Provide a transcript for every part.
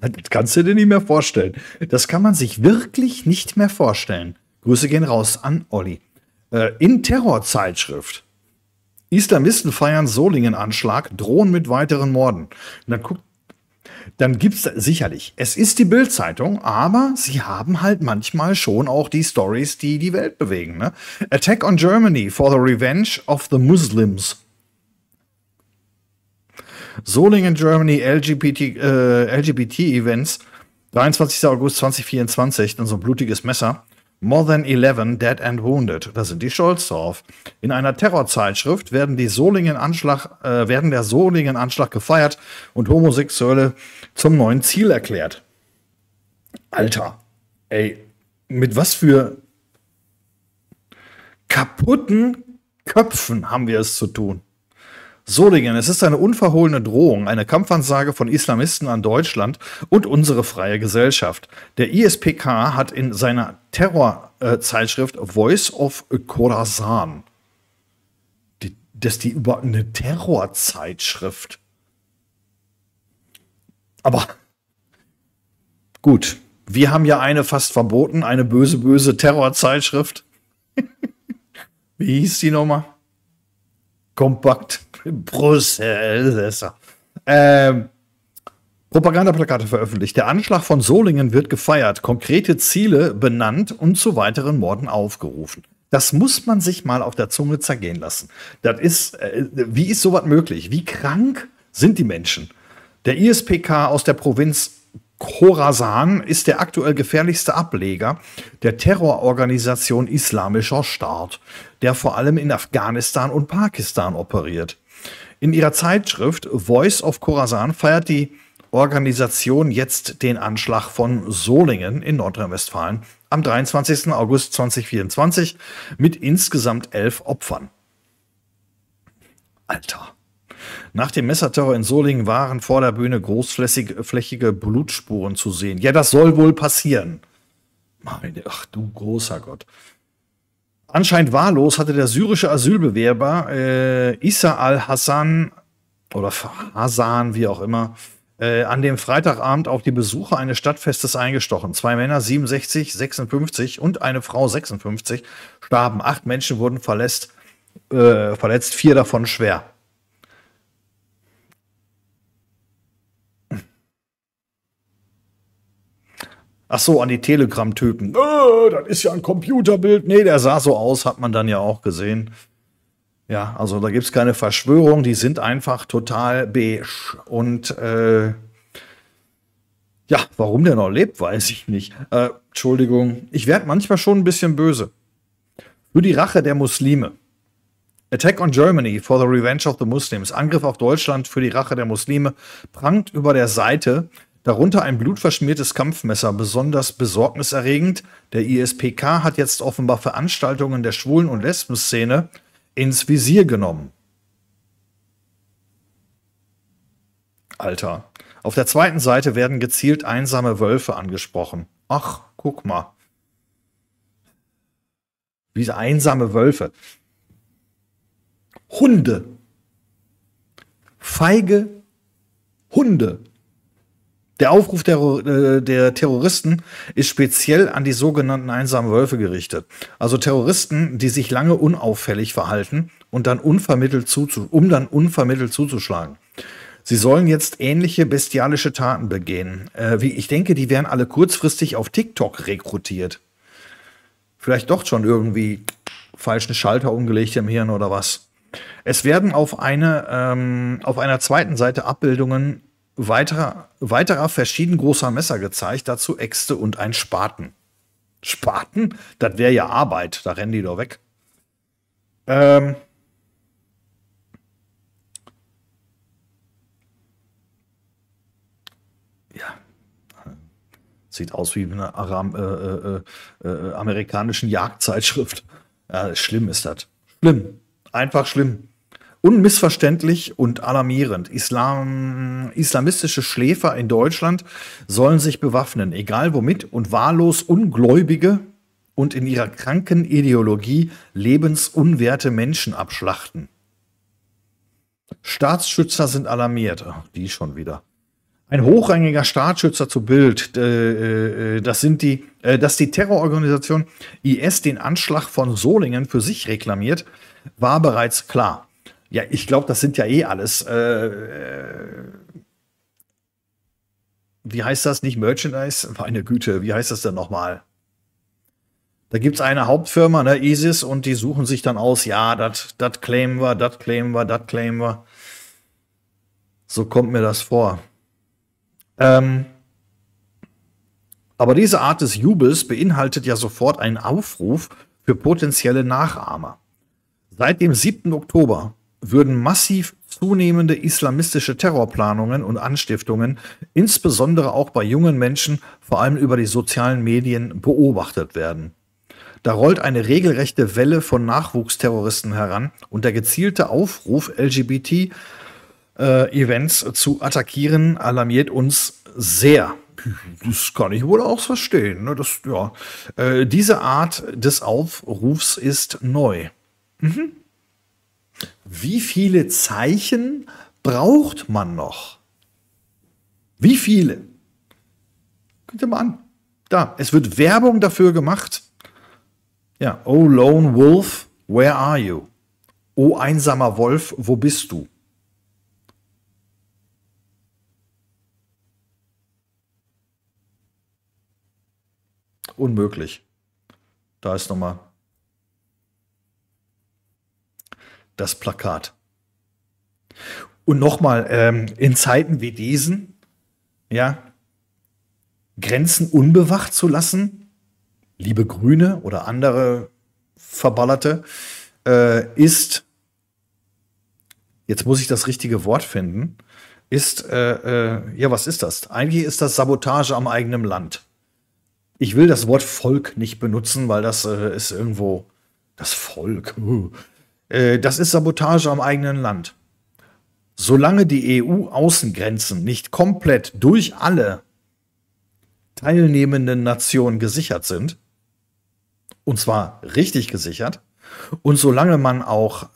Das kannst du dir nicht mehr vorstellen. Das kann man sich wirklich nicht mehr vorstellen. Grüße gehen raus an Olli. In Terrorzeitschrift. Islamisten feiern Solingen-Anschlag, drohen mit weiteren Morden. Dann gibt's sicherlich, es ist die Bildzeitung, aber sie haben halt manchmal schon auch die Stories, die die Welt bewegen. Ne? Attack on Germany for the revenge of the Muslims. Solingen, Germany, LGBT-Events, 23. August 2024, dann so ein blutiges Messer. More than 11 dead and wounded. Da sind die stolz drauf. In einer Terrorzeitschrift werden der Solingen-Anschlag gefeiert und Homosexuelle zum neuen Ziel erklärt. Alter, ey, mit was für kaputten Köpfen haben wir es zu tun? Solingen, es ist eine unverhohlene Drohung, eine Kampfansage von Islamisten an Deutschland und unsere freie Gesellschaft. Der ISPK hat in seiner Terrorzeitschrift Voice of Khorasan, über eine Terrorzeitschrift. Aber gut, wir haben ja eine fast verboten, eine böse, böse Terrorzeitschrift. Wie hieß die nochmal? Kompakt. Brüssel. Propagandaplakate veröffentlicht. Der Anschlag von Solingen wird gefeiert, konkrete Ziele benannt und zu weiteren Morden aufgerufen. Das muss man sich mal auf der Zunge zergehen lassen. Das ist, wie ist sowas möglich? Wie krank sind die Menschen? Der ISPK aus der Provinz Khorasan ist der aktuell gefährlichste Ableger der Terrororganisation Islamischer Staat, der vor allem in Afghanistan und Pakistan operiert. In ihrer Zeitschrift Voice of Khorasan feiert die Organisation jetzt den Anschlag von Solingen in Nordrhein-Westfalen am 23. August 2024 mit insgesamt 11 Opfern. Alter. Nach dem Messerterror in Solingen waren vor der Bühne großflächige Blutspuren zu sehen. Ja, das soll wohl passieren. Ach du großer Gott. Anscheinend wahllos hatte der syrische Asylbewerber Isa al-Hassan oder Hassan, wie auch immer, an dem Freitagabend auf die Besucher eines Stadtfestes eingestochen. Zwei Männer, 67, 56 und eine Frau, 56, starben. 8 Menschen wurden verletzt, 4 davon schwer. Ach so, an die Telegram-Typen. Das ist ja ein Computerbild. Nee, der sah so aus, hat man dann ja auch gesehen. Ja, also da gibt es keine Verschwörung. Die sind einfach total beige. Und ja, warum der noch lebt, weiß ich nicht. Entschuldigung, ich werde manchmal schon ein bisschen böse. Für die Rache der Muslime. Attack on Germany for the Revenge of the Muslims. Angriff auf Deutschland für die Rache der Muslime. Prangt über der Seite. Darunter ein blutverschmiertes Kampfmesser, besonders besorgniserregend. Der ISPK hat jetzt offenbar Veranstaltungen der Schwulen- und Lesben-Szene ins Visier genommen. Alter. Auf der zweiten Seite werden gezielt einsame Wölfe angesprochen. Ach, guck mal. Diese einsame Wölfe. Hunde. Feige Hunde. Der Aufruf der Terroristen ist speziell an die sogenannten einsamen Wölfe gerichtet. Also Terroristen, die sich lange unauffällig verhalten und dann unvermittelt zuzuschlagen. Sie sollen jetzt ähnliche bestialische Taten begehen. Ich denke, die werden alle kurzfristig auf TikTok rekrutiert. Vielleicht doch schon irgendwie falschen Schalter umgelegt im Hirn oder was. Es werden auf einer zweiten Seite Abbildungen weiterer verschieden großer Messer gezeigt, dazu Äxte und ein Spaten. Spaten? Das wäre ja Arbeit, da rennen die doch weg. Ja, sieht aus wie eine amerikanischen Jagdzeitschrift. Schlimm ist das. Schlimm. Einfach schlimm. Unmissverständlich und alarmierend. Islamistische Schläfer in Deutschland sollen sich bewaffnen, egal womit, und wahllos Ungläubige und in ihrer kranken Ideologie lebensunwerte Menschen abschlachten. Staatsschützer sind alarmiert. Ach, die schon wieder. ein hochrangiger Staatsschützer zu Bild, dass die Terrororganisation IS den Anschlag von Solingen für sich reklamiert, war bereits klar. Ja, ich glaube, das sind ja eh alles, wie heißt das, nicht Merchandise? Meine Güte, wie heißt das denn nochmal? Da gibt es eine Hauptfirma, ne, ISIS, und die suchen sich dann aus, ja, das claimen wir, das claimen wir, das claimen wir. So kommt mir das vor. Aber diese Art des Jubels beinhaltet ja sofort einen Aufruf für potenzielle Nachahmer. Seit dem 7. Oktober würden massiv zunehmende islamistische Terrorplanungen und Anstiftungen, insbesondere auch bei jungen Menschen, vor allem über die sozialen Medien, beobachtet werden. Da rollt eine regelrechte Welle von Nachwuchsterroristen heran und der gezielte Aufruf, LGBT-Events zu attackieren, alarmiert uns sehr. Das kann ich wohl auch verstehen. Ne? Das, ja. Diese Art des Aufrufs ist neu. Mhm. Wie viele Zeichen braucht man noch? Wie viele? Guckt ihr mal an. Da, es wird Werbung dafür gemacht. Ja, oh Lone Wolf, where are you? Oh einsamer Wolf, wo bist du? Unmöglich. Da ist nochmal das Plakat. Und nochmal, in Zeiten wie diesen, ja, Grenzen unbewacht zu lassen, liebe Grüne oder andere Verballerte, ist, jetzt muss ich das richtige Wort finden, ist, ja, was ist das? Eigentlich ist das Sabotage am eigenen Land. Ich will das Wort Volk nicht benutzen, weil das ist irgendwo, das Volk, das ist Sabotage am eigenen Land. Solange die EU-Außengrenzen nicht komplett durch alle teilnehmenden Nationen gesichert sind, und zwar richtig gesichert, und solange man auch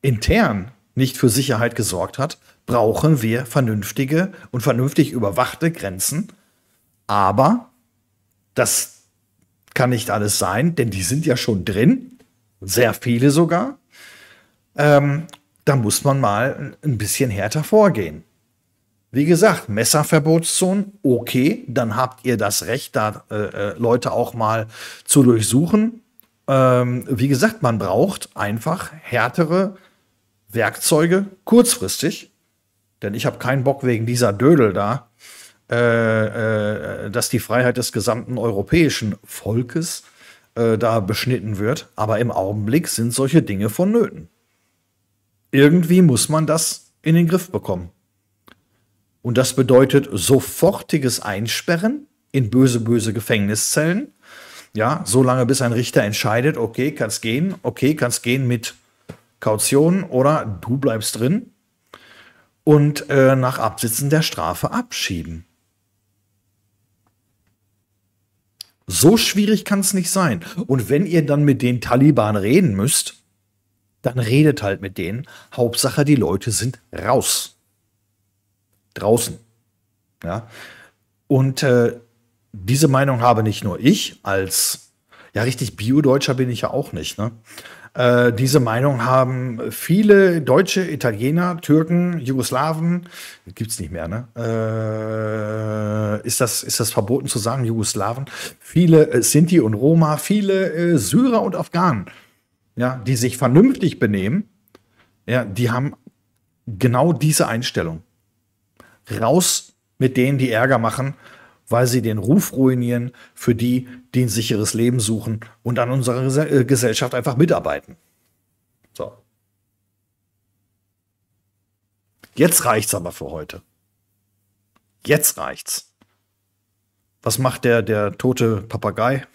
intern nicht für Sicherheit gesorgt hat, brauchen wir vernünftige und vernünftig überwachte Grenzen. Aber das kann nicht alles sein, denn die sind ja schon drin, sehr viele sogar. Da muss man mal ein bisschen härter vorgehen. Wie gesagt, Messerverbotszonen, okay, dann habt ihr das Recht, da Leute auch mal zu durchsuchen. Wie gesagt, man braucht einfach härtere Werkzeuge kurzfristig, denn ich habe keinen Bock wegen dieser Dödel da, dass die Freiheit des gesamten europäischen Volkes da beschnitten wird. Aber im Augenblick sind solche Dinge vonnöten. Irgendwie muss man das in den Griff bekommen. Und das bedeutet sofortiges Einsperren in böse, böse Gefängniszellen. Ja, so lange, bis ein Richter entscheidet, okay, kann's gehen mit Kaution oder du bleibst drin. Und nach Absitzen der Strafe abschieben. So schwierig kann es nicht sein. Und wenn ihr dann mit den Taliban reden müsst, dann redet halt mit denen. Hauptsache, die Leute sind raus. Draußen. Ja. Und diese Meinung habe nicht nur ich als, ja, richtig Bio-Deutscher bin ich ja auch nicht, ne? Diese Meinung haben viele Deutsche, Italiener, Türken, Jugoslawen, gibt es nicht mehr, ne? Ist das verboten zu sagen, Jugoslawen? Viele Sinti und Roma, viele Syrer und Afghanen. Ja, die sich vernünftig benehmen, ja, die haben genau diese Einstellung. Raus mit denen, die Ärger machen, weil sie den Ruf ruinieren für die, die ein sicheres Leben suchen und an unserer Gesellschaft einfach mitarbeiten. So. Jetzt reicht's aber für heute. Jetzt reicht's. Was macht der tote Papagei?